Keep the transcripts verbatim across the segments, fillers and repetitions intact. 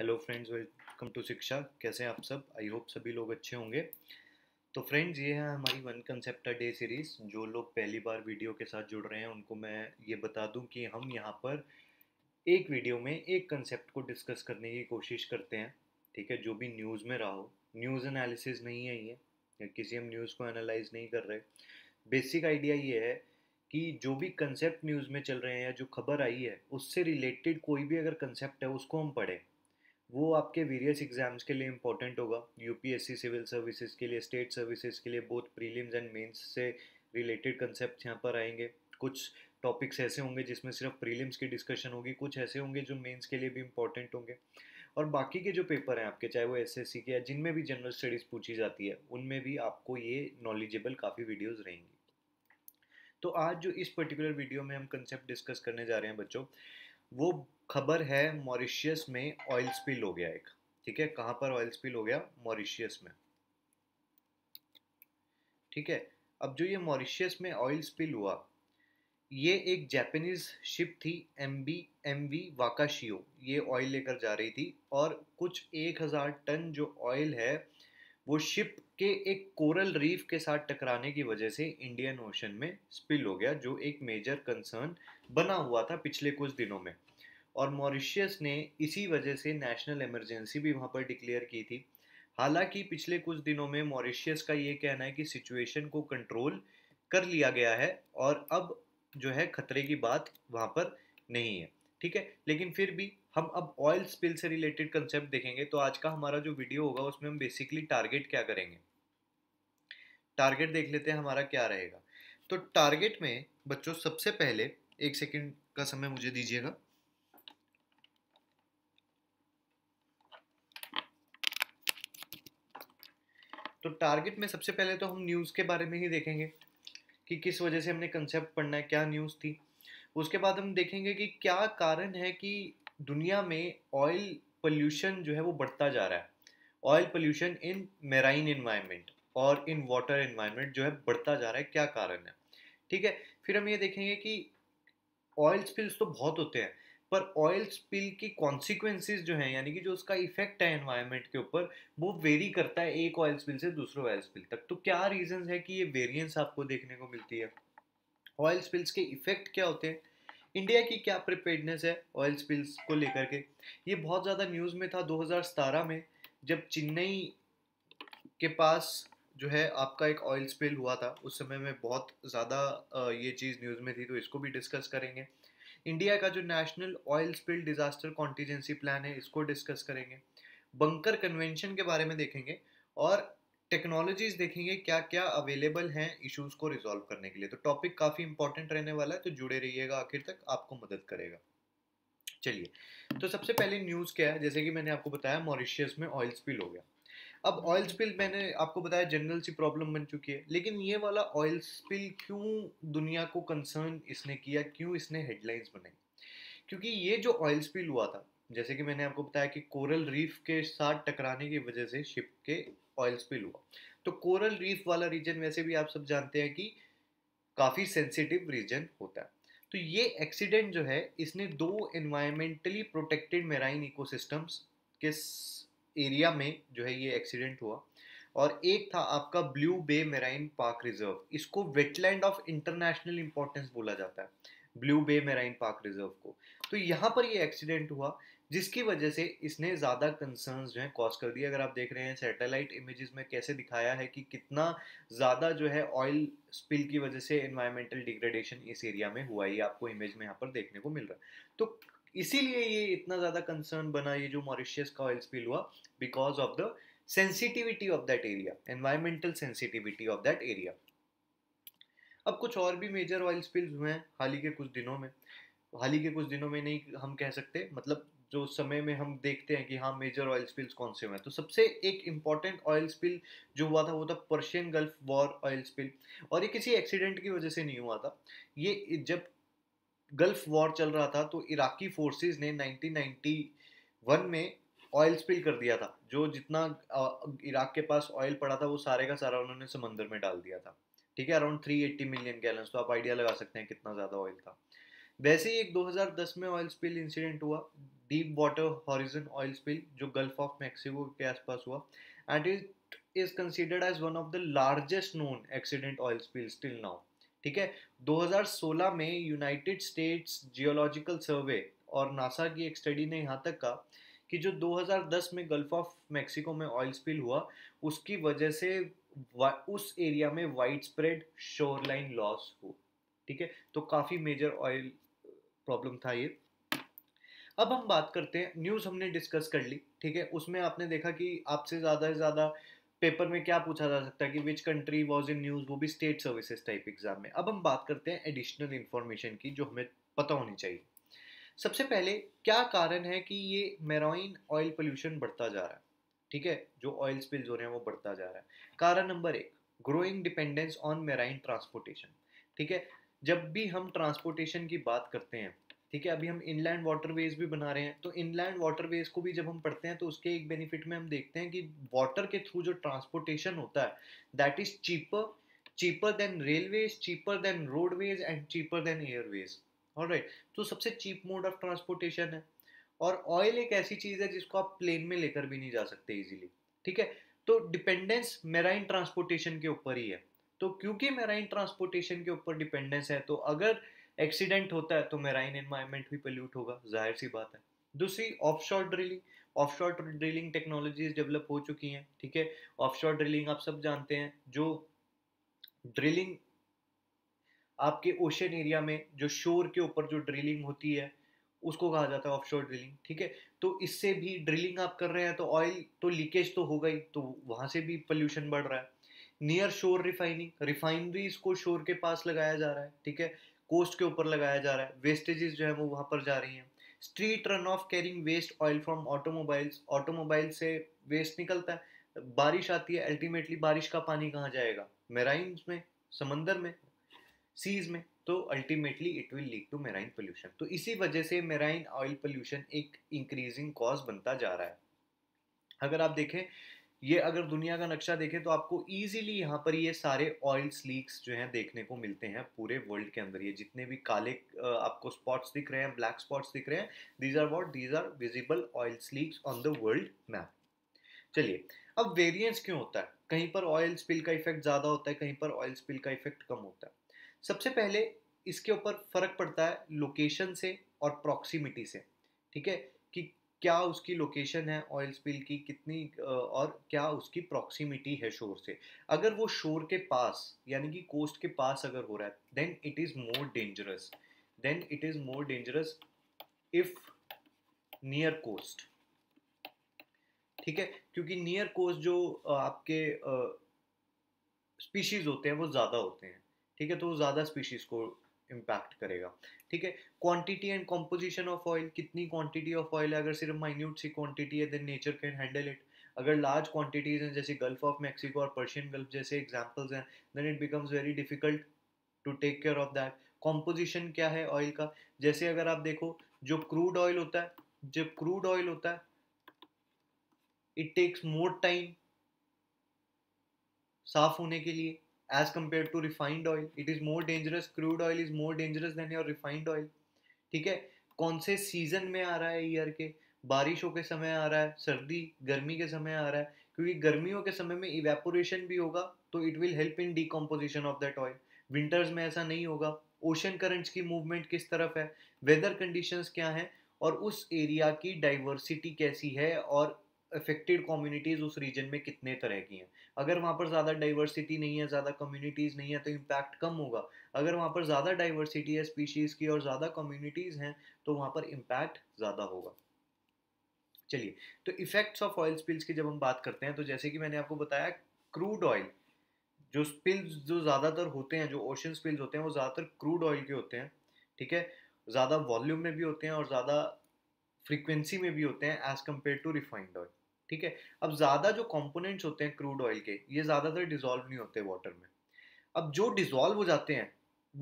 Hello friends, welcome to शिक्षा। कैसे हैं आप सब? आई होप सभी लोग अच्छे होंगे। तो फ्रेंड्स, ये है हमारी one concept a day series. जो लोग पहली बार वीडियो के साथ जुड़ रहे हैं उनको मैं ये बता दूं कि हम यहाँ पर एक वीडियो में एक कंसेप्ट को डिस्कस करने की कोशिश करते हैं, ठीक है। जो भी न्यूज़ में रहा हो, न्यूज़ एनालिसिस नहीं है ये, या किसी हम न्यूज़ को एनालाइज नहीं कर रहे। बेसिक आइडिया ये है कि जो भी कंसेप्ट न्यूज़ में चल रहे हैं या जो खबर आई है उससे रिलेटेड कोई भी अगर कंसेप्ट है उसको हम पढ़ें। वो आपके वेरियस एग्जाम्स के लिए इम्पॉर्टेंट होगा, यूपीएससी सिविल सर्विसेज के लिए, स्टेट सर्विसेज के लिए। बोथ प्रीलिम्स एंड मेंस से रिलेटेड कंसेप्ट यहाँ पर आएंगे। कुछ टॉपिक्स ऐसे होंगे जिसमें सिर्फ प्रीलिम्स की डिस्कशन होगी, कुछ ऐसे होंगे जो मेंस के लिए भी इम्पॉर्टेंट होंगे, और बाकी के जो पेपर हैं आपके, चाहे वो एसएससी के या जिनमें भी जनरल स्टडीज़ पूछी जाती है, उनमें भी आपको ये नॉलेजेबल काफ़ी वीडियोज़ रहेंगी। तो आज जो इस पर्टिकुलर वीडियो में हम कंसेप्ट डिस्कस करने जा रहे हैं बच्चों, वो खबर है मॉरिशियस में ऑयल स्पिल हो गया एक, ठीक है। कहाँ पर ऑयल स्पिल हो गया? मॉरिशियस में, ठीक है। अब जो ये मॉरिशियस में ऑयल स्पिल हुआ, ये एक जापानीज शिप थी एमवी एमवी वाकाशियो। ये ऑयल लेकर जा रही थी और कुछ एक हजार टन जो ऑयल है वो शिप के एक कोरल रीफ के साथ टकराने की वजह से इंडियन ओशन में स्पिल हो गया, जो एक मेजर कंसर्न बना हुआ था पिछले कुछ दिनों में। और मॉरिशियस ने इसी वजह से नेशनल इमरजेंसी भी वहां पर डिक्लेयर की थी। हालांकि पिछले कुछ दिनों में मॉरिशियस का ये कहना है कि सिचुएशन को कंट्रोल कर लिया गया है और अब जो है खतरे की बात वहाँ पर नहीं है, ठीक है। लेकिन फिर भी हम अब ऑयल स्पिल से रिलेटेड कंसेप्ट देखेंगे। तो आज का हमारा जो वीडियो होगा उसमें हम बेसिकली टारगेट क्या करेंगे, टारगेट देख लेते हैं हमारा क्या रहेगा। तो टारगेट में बच्चों सबसे पहले, एक सेकंड का समय मुझे दीजिएगा, तो टारगेट में सबसे पहले तो हम न्यूज़ के बारे में ही देखेंगे कि किस वजह से हमने कंसेप्ट पढ़ना है, क्या न्यूज़ थी। उसके बाद हम देखेंगे कि क्या कारण है कि दुनिया में ऑयल पोल्यूशन जो है वो बढ़ता जा रहा है। Oil pollution in marine environment और इन वाटर एनवायरनमेंट जो है बढ़ता जा रहा है, क्या कारण है, ठीक है। फिर हम ये देखेंगे कि ऑयल स्पिल्स तो बहुत होते हैं, पर ऑयल स्पिल की कॉन्सिक्वेंसेस जो हैं, यानी कि जो उसका इफेक्ट है एनवायरनमेंट के ऊपर, वो वेरी करता है एक ऑयल स्पिल से दूसरे ऑयल स्पिल तक। तो क्या रीजंस है कि ये वेरिएंस आपको देखने को मिलती है, ऑयल स्पिल्स के इफेक्ट क्या होते हैं, इंडिया की क्या प्रिपेयर्डनेस है ऑयल स्पिल्स को लेकर के। ये बहुत ज़्यादा न्यूज़ में था दो हज़ार सत्रह में, जब चेन्नई के पास जो है आपका एक ऑयल स्पिल हुआ था। उस समय में बहुत ज़्यादा ये चीज़ न्यूज़ में थी, तो इसको भी डिस्कस करेंगे। इंडिया का जो national oil spill disaster contingency plan है, इसको डिस्कस करेंगे। बंकर कन्वेंशन के बारे में देखेंगे और टेक्नोलॉजीज़ देखेंगे क्या क्या अवेलेबल हैं इश्यूज़ को रिजॉल्व करने के लिए। तो टॉपिक काफ़ी इंपॉर्टेंट रहने वाला है, तो जुड़े रहिएगा आखिर तक, आपको मदद करेगा। चलिए, तो सबसे पहले न्यूज़ क्या है? जैसे कि मैंने आपको बताया मॉरिशियस में ऑयल स्पिल हो गया। अब ऑयल स्पिल मैंने आपको बताया जनरल सी प्रॉब्लम बन चुकी है, लेकिन ये वाला ऑयल स्पिल क्यों दुनिया को कंसर्न इसने किया, क्यों इसने हेडलाइंस बनाई? क्योंकि ये जो ऑयल स्पिल हुआ था, जैसे कि मैंने आपको बताया कि कोरल रीफ के साथ टकराने की वजह से शिप के ऑयल स्पिल हुआ। तो कोरल रीफ वाला रीजन वैसे भी आप सब जानते हैं कि काफ़ी सेंसिटिव रीजन होता है। तो ये एक्सीडेंट जो है इसने दो एनवायरमेंटली प्रोटेक्टेड मेराइन इकोसिस्टम्स के एरिया में जो है ये एक्सीडेंट हुआ, और एक था आपका ब्लू बे मेराइन पार्क रिजर्व। इसको वेटलैंड ऑफ इंटरनेशनल इंपॉर्टेंस बोला जाता है, ब्लू बे मेराइन पार्क रिजर्व को। तो यहाँ पर ये एक्सीडेंट हुआ जिसकी वजह से इसने ज़्यादा कंसर्न्स जो हैं कॉज कर दिए। अगर आप देख रहे हैं सैटेलाइट इमेजेस में कैसे दिखाया है कि कितना ज़्यादा जो है ऑयल स्पिल की वजह से एनवायरमेंटल डिग्रेडेशन इस एरिया में हुआ, ये आपको इमेज में यहाँ पर देखने को मिल रहा है। तो इसीलिए ये इतना ज़्यादा कंसर्न बना, ये जो मॉरिशियस का ऑयल स्पिल हुआ, because of the sensitivity of that area, environmental sensitivity of that area. अब कुछ और भी मेजर ऑयल स्पिल्स हुए हैं हाल ही के कुछ दिनों में, हाल ही के कुछ दिनों में नहीं हम कह सकते, मतलब जो समय में हम देखते हैं कि हाँ मेजर ऑयल स्पिल्स कौन से हुए हैं। तो सबसे एक इम्पॉर्टेंट ऑयल स्पिल जो हुआ था वो था Persian gulf war oil spill, और ये किसी एक्सीडेंट की वजह से नहीं हुआ था। ये जब गल्फ वॉर चल रहा था तो इराकी फोर्सेस ने नाइनटीन नाइंटी वन में ऑयल स्पिल कर दिया था। जो जितना इराक के पास ऑयल पड़ा था वो सारे का सारा उन्होंने समंदर में डाल दिया था, ठीक है। Around three eighty million gallons, तो आप आइडिया लगा सकते हैं कितना ज़्यादा ऑयल था। वैसे ही एक दो हज़ार दस में ऑयल स्पिल इंसिडेंट हुआ deep water horizon oil spill जो गल्फ ऑफ मैक्सिको के आसपास हुआ, and it is considered as one of the largest known accident oil spills till now. ठीक है, दो हज़ार सोलह में यूनाइटेड स्टेट्स जियोलॉजिकल सर्वे और नासा की एक स्टडी ने यहाँ तक कहा कि जो दो हज़ार दस में गल्फ ऑफ मैक्सिको में ऑयल स्पिल हुआ उसकी वजह से उस एरिया में वाइड स्प्रेड शोरलाइन लॉस हुआ। ठीक है, तो काफ़ी मेजर ऑयल प्रॉब्लम था ये। अब हम बात करते हैं, न्यूज़ हमने डिस्कस कर ली। ठीक है, उसमें आपने देखा कि आपसे ज़्यादा से ज़्यादा पेपर में क्या पूछा जा सकता है कि which country was in news, वो भी स्टेट सर्विसेज टाइप एग्जाम में। अब हम बात करते हैं एडिशनल इन्फॉर्मेशन की जो हमें पता होनी चाहिए। सबसे पहले क्या कारण है कि ये मैरीन ऑयल पोल्यूशन बढ़ता जा रहा है। ठीक है, जो ऑयल स्पिल्स हो रहे हैं वो बढ़ता जा रहा है। कारण नंबर एक, growing dependence on marine transportation. ठीक है, जब भी हम ट्रांसपोर्टेशन की बात करते हैं, ठीक है, अभी हम इनलैंड वाटरवेज भी बना रहे हैं, तो इनलैंड वाटरवेज को भी जब हम पढ़ते हैं तो उसके एक बेनिफिट में हम देखते हैं कि वाटर के थ्रू जो ट्रांसपोर्टेशन होता है that is cheaper, cheaper than railways, cheaper than roadways and cheaper than airways. Alright, तो सबसे चीप मोड ऑफ ट्रांसपोर्टेशन है। और ऑयल एक ऐसी चीज़ है जिसको आप प्लेन में लेकर भी नहीं जा सकते इजीली। ठीक है, तो डिपेंडेंस मैरीन ट्रांसपोर्टेशन के ऊपर ही है। तो क्योंकि मैरीन ट्रांसपोर्टेशन के ऊपर डिपेंडेंस है, तो अगर एक्सीडेंट होता है तो मैरीन एनवायरनमेंट भी पोल्यूट होगा, जाहिर सी बात है। दूसरी, offshore drilling, offshore drilling technologies develop हो चुकी हैं। ठीक है, ऑफशोर ड्रिलिंग आप सब जानते हैं, जो ड्रिलिंग आपके ओशन एरिया में जो शोर के ऊपर जो ड्रिलिंग होती है उसको कहा जाता है ऑफशोर ड्रिलिंग। ठीक है, तो इससे भी ड्रिलिंग आप कर रहे हैं तो ऑयल तो लीकेज तो हो गई, तो वहाँ से भी पोल्यूशन बढ़ रहा है। नियर शोर रिफाइनिंग, रिफाइनरीज को शोर के पास लगाया जा रहा है। ठीक है, कोस्ट के ऊपर लगाया जा रहा है, वेस्टेजेस जो है वो वहाँ पर जा रही हैं। Street run off carrying waste oil from automobiles, automobile से वेस्ट निकलता है, बारिश आती है, अल्टीमेटली बारिश का पानी कहाँ जाएगा? मैराइन्स में, समंदर में, सीज में, तो ultimately it will lead to marine pollution. तो इसी वजह से मैराइन ऑयल पोल्यूशन एक इंक्रीजिंग कॉज बनता जा रहा है। अगर आप देखें, ये अगर दुनिया का नक्शा देखें तो आपको इजीली यहाँ पर ये सारे ऑयल लीक्स जो हैं देखने को मिलते हैं पूरे वर्ल्ड के अंदर। ये जितने भी काले आपको स्पॉट्स दिख रहे हैं, ब्लैक स्पॉट्स दिख रहे हैं, these are what, these are visible oil leaks on the world map. चलिए, अब वेरिएंस क्यों होता है? कहीं पर ऑयल स्पिल का इफेक्ट ज़्यादा होता है, कहीं पर ऑयल स्पिल का इफेक्ट कम होता है। सबसे पहले इसके ऊपर फर्क पड़ता है लोकेशन से और प्रॉक्सिमिटी से। ठीक है, कि क्या उसकी लोकेशन है ऑयल स्पिल की कितनी, और क्या उसकी प्रॉक्सिमिटी है शोर से। अगर वो शोर के पास यानी कि कोस्ट के पास अगर हो रहा है then it is more dangerous, then it is more dangerous if near coast. ठीक है, क्योंकि नियर कोस्ट जो आपके स्पीशीज़ होते हैं वो ज़्यादा होते हैं। ठीक है, तो वो ज़्यादा स्पीशीज़ को इम्पैक्ट करेगा। ठीक है, quantity and composition of oil, कितनी क्वांटिटी ऑफ ऑयल है। अगर सिर्फ माइन्यूट सी क्वांटिटी है then nature can handle it. अगर लार्ज क्वांटिटीज हैं जैसे गल्फ ऑफ मैक्सिको और पर्शियन गल्फ जैसे एग्जांपल्स हैं, then it becomes very difficult to take care of that. Composition क्या है ऑयल का, जैसे अगर आप देखो जो क्रूड ऑयल होता है, जो क्रूड ऑयल होता है इट टेक्स मोर टाइम साफ होने के लिए as compared to refined oil, it is more dangerous, crude oil is more dangerous than your refined oil। ठीक है, कौन से सीजन में आ रहा है ईयर के, बारिशों के समय आ रहा है, सर्दी गर्मी के समय आ रहा है, क्योंकि गर्मियों के समय में इवेपोरेशन भी होगा तो it will help in decomposition of that oil. Winters में ऐसा नहीं होगा। ओशन करंट्स की मूवमेंट किस तरफ है, वेदर कंडीशंस क्या हैं, और उस एरिया की डाइवर्सिटी कैसी है, और अफेक्टेड कम्युनिटीज़ उस रीजन में कितने तरह की हैं। अगर वहाँ पर ज़्यादा डाइवर्सिटी नहीं है, ज़्यादा कम्युनिटीज़ नहीं है, तो इम्पैक्ट कम होगा। अगर वहाँ पर ज़्यादा डाइवर्सिटी है स्पीशीज़ की और ज़्यादा कम्युनिटीज़ हैं तो वहाँ पर इम्पैक्ट ज़्यादा होगा। चलिए, तो इफ़ेक्ट्स ऑफ ऑयल स्पिल्स की जब हम बात करते हैं तो जैसे कि मैंने आपको बताया, क्रूड ऑयल जो स्पिल्स जो ज़्यादातर होते हैं, जो ओशन स्पिल्स होते हैं, वो ज़्यादातर क्रूड ऑयल के होते हैं। ठीक है, ज़्यादा वॉल्यूम में भी होते हैं और ज़्यादा फ्रीक्वेंसी में भी होते हैं as compare to refined oil. ठीक है, अब ज़्यादा जो कंपोनेंट्स होते हैं क्रूड ऑयल के, ये ज़्यादातर डिसॉल्व नहीं होते वाटर में। अब जो डिसॉल्व हो जाते हैं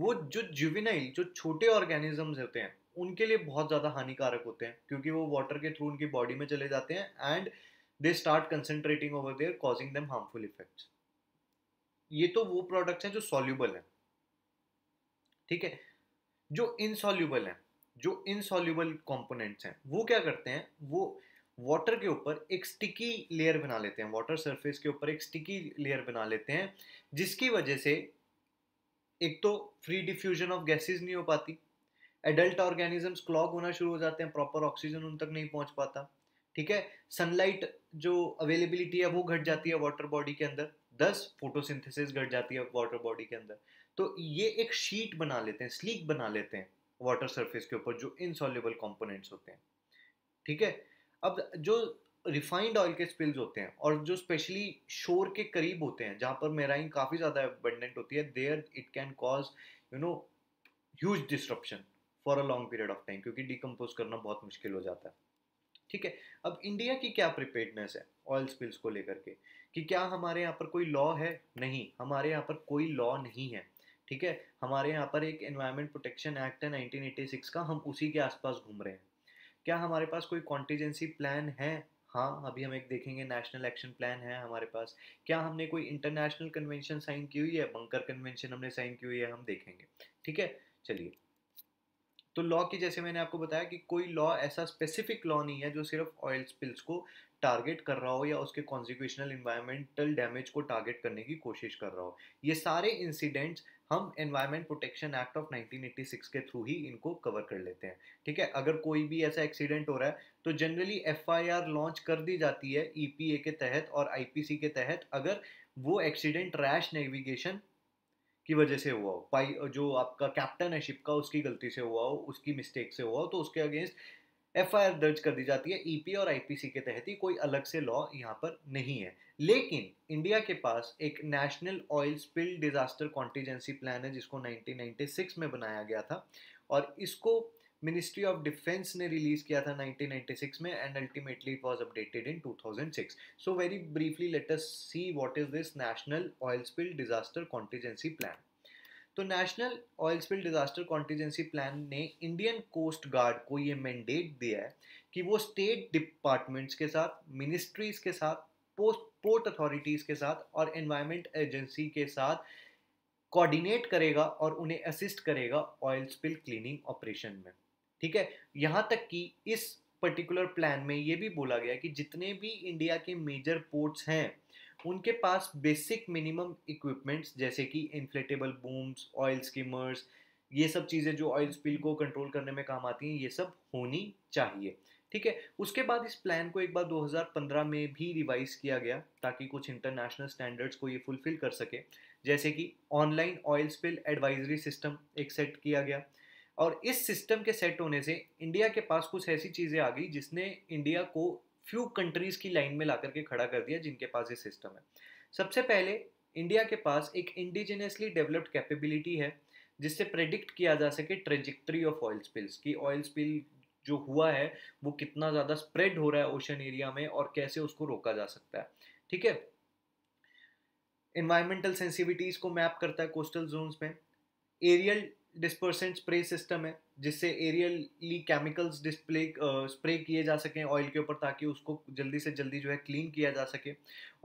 वो जो जुवेनाइल जो छोटे ऑर्गेनिजम्स होते हैं उनके लिए बहुत ज़्यादा हानिकारक होते हैं, क्योंकि वो वाटर के थ्रू उनकी बॉडी में चले जाते हैं and they start concentrating over there causing them harmful effects. ये तो वो प्रोडक्ट्स हैं जो सॉल्यूबल हैं। ठीक है, जो इनसॉल्यूबल हैं जो इनसॉल्यूबल कंपोनेंट्स हैं वो क्या करते हैं, वो वाटर के ऊपर एक स्टिकी लेयर बना लेते हैं, वाटर सरफेस के ऊपर एक स्टिकी लेयर बना लेते हैं, जिसकी वजह से एक तो फ्री डिफ्यूजन ऑफ गैसेस नहीं हो पाती, एडल्ट ऑर्गेनिजम्स क्लॉग होना शुरू हो जाते हैं, प्रॉपर ऑक्सीजन उन तक नहीं पहुंच पाता, ठीक है। सनलाइट जो अवेलेबिलिटी है वो घट जाती है वाटर बॉडी के अंदर, दस फोटोसिंथेसिस घट जाती है वाटर बॉडी के अंदर। तो ये एक शीट बना लेते हैं, स्लीक बना लेते हैं वाटर सरफेस के ऊपर जो इनसॉल्युबल कंपोनेंट्स होते हैं, ठीक है। अब जो रिफाइंड ऑयल के स्पिल्स होते हैं और जो स्पेशली शोर के करीब होते हैं जहाँ पर मेराइन काफ़ी ज़्यादा एबंडेंट होती है, there it can cause you know huge disruption for a long period of time, क्योंकि डिकम्पोज करना बहुत मुश्किल हो जाता है, ठीक है। अब इंडिया की क्या प्रिपेयर्डनेस है ऑयल स्पिल्स को लेकर के, कि क्या हमारे यहाँ पर कोई लॉ है? नहीं, हमारे यहाँ पर कोई लॉ नहीं है, ठीक है। हमारे यहाँ पर एक एनवायरनमेंट प्रोटेक्शन एक्ट है नाइनटीन एटी सिक्स का, हम उसी के आसपास घूम रहे हैं। क्या हमारे पास कोई कॉन्टीजेंसी प्लान है? हाँ, अभी हम एक देखेंगे, नेशनल एक्शन प्लान है हमारे पास। क्या हमने कोई इंटरनेशनल कन्वेंशन साइन की हुई है? बंकर कन्वेंशन हमने साइन की हुई है, हम देखेंगे, ठीक है। चलिए, तो लॉ की, जैसे मैंने आपको बताया कि कोई लॉ, ऐसा स्पेसिफिक लॉ नहीं है जो सिर्फ ऑयल स्पिल्स को टारगेट कर रहा हो या उसके कॉन्सिक्वेशनल इन्वायरमेंटल डैमेज को टारगेट करने की कोशिश कर रहा हो। ये सारे इंसिडेंट्स हम environment protection act of nineteen eighty six के थ्रू ही इनको कवर कर लेते हैं, ठीक है। अगर कोई भी ऐसा एक्सीडेंट हो रहा है तो generally F I R launch कर दी जाती है ई पी ए के तहत और आई पी सी के तहत, अगर वो एक्सीडेंट रैश नेविगेशन की वजह से हुआ हो, पाई जो आपका कैप्टन है शिप का उसकी गलती से हुआ हो, उसकी मिस्टेक से हुआ हो, तो उसके अगेंस्ट एफ आई आर दर्ज कर दी जाती है ई पी ए और आई पी सी के तहत ही। कोई अलग से लॉ यहाँ पर नहीं है। लेकिन इंडिया के पास एक national oil spill disaster contingency plan है जिसको नाइनटीन नाइंटी सिक्स में बनाया गया था और इसको मिनिस्ट्री ऑफ डिफेंस ने रिलीज किया था नाइनटीन नाइंटी सिक्स में and ultimately it was updated in two thousand six. So very briefly let us see what is this national oil spill disaster contingency plan. तो national oil spill disaster contingency plan ने Indian coast guard को ये mandate दिया है कि वो state departments के साथ, मिनिस्ट्रीज के साथ, पोस्ट पोर्ट अथॉरिटीज के साथ और एनवायरमेंट एजेंसी के साथ कोऑर्डिनेट करेगा और उन्हें असिस्ट करेगा ऑयल स्पिल क्लीनिंग ऑपरेशन में, ठीक है। यहाँ तक कि इस पर्टिकुलर प्लान में ये भी बोला गया कि जितने भी इंडिया के मेजर पोर्ट्स हैं उनके पास बेसिक मिनिमम इक्विपमेंट्स जैसे कि इन्फ्लेटेबल बूम्स, ऑयल स्किमर्स, ये सब चीज़ें जो ऑयल स्पिल को कंट्रोल करने में काम आती हैं, ये सब होनी चाहिए, ठीक है। उसके बाद इस प्लान को एक बार दो हज़ार पंद्रह में भी रिवाइज किया गया ताकि कुछ इंटरनेशनल स्टैंडर्ड्स को ये फुलफिल कर सके, जैसे कि online oil spill advisory system एक सेट किया गया और इस सिस्टम के सेट होने से इंडिया के पास कुछ ऐसी चीज़ें आ गई जिसने इंडिया को फ्यू कंट्रीज़ की लाइन में ला करके खड़ा कर दिया जिनके पास ये सिस्टम है। सबसे पहले इंडिया के पास एक इंडिजिनियसली डेवलप्ड कैपेबिलिटी है जिससे प्रेडिक्ट किया जा सके ट्रेजेक्ट्री ऑफ ऑयल स्पिल्स, कि ऑयल स्पिल जो हुआ है वो कितना ज़्यादा स्प्रेड हो रहा है ओशन एरिया में और कैसे उसको रोका जा सकता है, ठीक है। एनवायरमेंटल सेंसिटिविटीज़ को मैप करता है कोस्टल जोन्स में। एरियल डिस्पर्सेंट स्प्रे सिस्टम है जिससे एरियली केमिकल्स डिस्प्ले स्प्रे किए जा सकें ऑयल के ऊपर ताकि उसको जल्दी से जल्दी जो है क्लीन किया जा सके।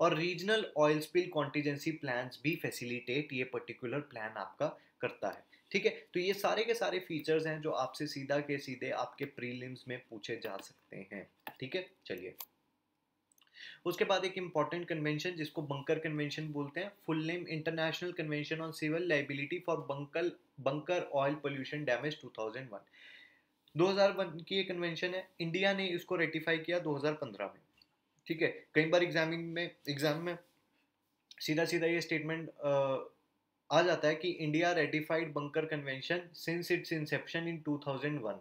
और regional oil spill contingency plans भी फैसिलिटेट ये पर्टिकुलर प्लान आपका करता है, ठीक है। तो ये सारे के सारे फीचर्स हैं जो आपसे सीधा के सीधे आपके प्रीलिम्स में पूछे जा सकते हैं, ठीक है। चलिए, उसके बाद एक इम्पॉर्टेंट कन्वेंशन जिसको बंकर कन्वेंशन बोलते हैं, full name international convention on civil liability for bunker bunker oil pollution damage two thousand one, दो हज़ार वन की ये कन्वेंशन है। इंडिया ने इसको रेटिफाई किया दो हज़ार पंद्रह में, ठीक है। कई बार एग्जाम में एग्जाम में सीधा सीधा ये स्टेटमेंट आ जाता है कि India ratified bunker convention since its inception in two thousand one,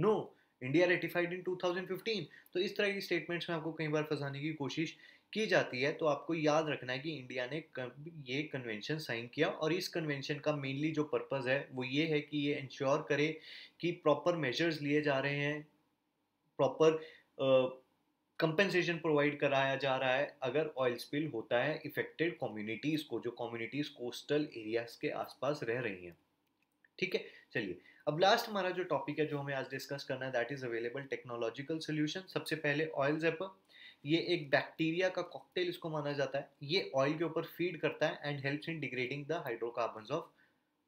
no India ratified in two thousand fifteen. तो इस तरह की स्टेटमेंट्स में आपको कई बार फंसाने की कोशिश की जाती है, तो आपको याद रखना है कि इंडिया ने ये कन्वेंशन साइन किया और इस कन्वेंशन का मेनली जो पर्पस है वो ये है कि ये इंश्योर करे कि प्रॉपर मेजर्स लिए जा रहे हैं, प्रॉपर कंपेंसेशन प्रोवाइड कराया जा रहा है अगर ऑयल स्पिल होता है इफेक्टेड कम्युनिटीज़ को, जो कम्युनिटीज कोस्टल एरियाज के आसपास रह रही हैं, ठीक है। चलिए, अब लास्ट हमारा जो टॉपिक है जो हमें आज डिस्कस करना है, that is available technological solution. सबसे पहले ऑयल ज़ैपर, ये एक बैक्टीरिया का कॉकटेल इसको माना जाता है, ये ऑयल के ऊपर फीड करता है and helps in degrading the hydrocarbons of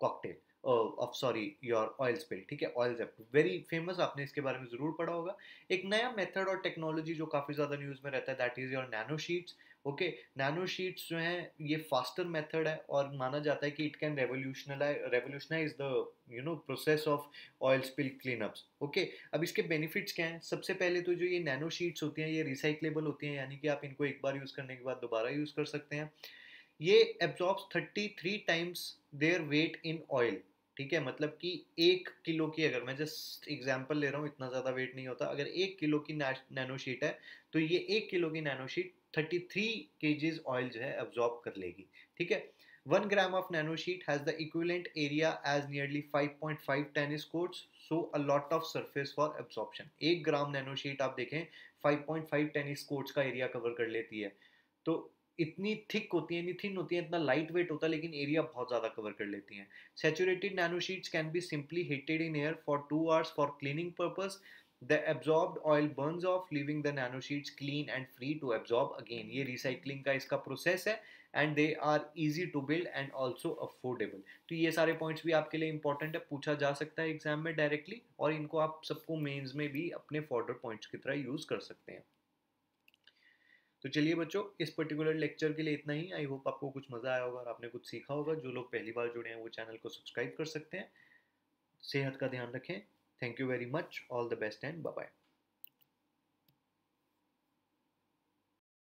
cocktail. Of sorry your oil spill, ठीक है, ऑयल ज़ैपर वेरी फेमस, आपने इसके बारे में ज़रूर पढ़ा होगा। एक नया मेथड और टेक्नोलॉजी जो काफ़ी ज़्यादा न्यूज़ में रहता है that is your nano sheets. Okay, nano sheets जो हैं ये फास्टर मेथड है और माना जाता है कि it can revolutionalise revolutionise the you know process of oil spill cleanups. Okay, अब इसके बेनिफिट्स क्या हैं? सबसे पहले तो जो ये नैनो शीट्स होती हैं ये रिसाइक्लेबल होती हैं, यानी कि आप इनको एक बार यूज़ करने के बाद दोबारा यूज़ कर सकते हैं। ये absorbs thirty three times their weight in oil, ठीक है, मतलब कि एक किलो की, अगर मैं जस्ट एग्जांपल ले रहा हूँ, इतना ज़्यादा वेट नहीं होता, अगर एक किलो की नैनो शीट है तो ये एक किलो की nano sheet thirty three kgs oil जो है एब्जॉर्ब कर लेगी, ठीक है। One gram of nano sheet has the equivalent area as nearly five point five tennis courts, so a lot of surface for absorption. एक gram nano sheet आप देखें five point five tennis courts का area cover कर लेती है, तो इतनी thick होती हैं, इतनी थिन होती हैं, इतना लाइट वेट होता है, लेकिन एरिया बहुत ज़्यादा कवर कर लेती हैं। Saturated nano sheets can be simply heated in air for two hours for cleaning purpose. The absorbed oil burns off, leaving the nano sheets clean and free to absorb again. ये recycling का इसका process है and they are easy to build and also affordable. तो ये सारे points भी आपके लिए important है, पूछा जा सकता है exam में directly और इनको आप सबको mains में भी अपने fodder points की तरह use कर सकते हैं। तो चलिए बच्चों, इस पर्टिकुलर लेक्चर के लिए इतना ही। आई होप आपको कुछ मज़ा आया होगा और आपने कुछ सीखा होगा। जो लोग पहली बार जुड़े हैं वो चैनल को सब्सक्राइब कर सकते हैं। सेहत का ध्यान रखें। Thank you very much. All the best and bye-bye.